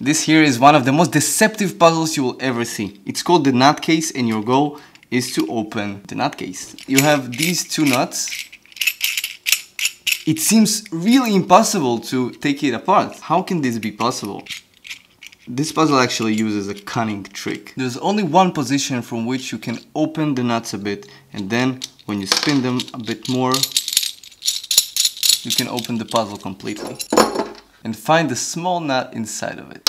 This here is one of the most deceptive puzzles you will ever see. It's called the nutcase, and your goal is to open the nutcase. You have these two nuts. It seems really impossible to take it apart. How can this be possible? This puzzle actually uses a cunning trick. There's only one position from which you can open the nuts a bit, and then when you spin them a bit more, you can open the puzzle completely and find the small nut inside of it.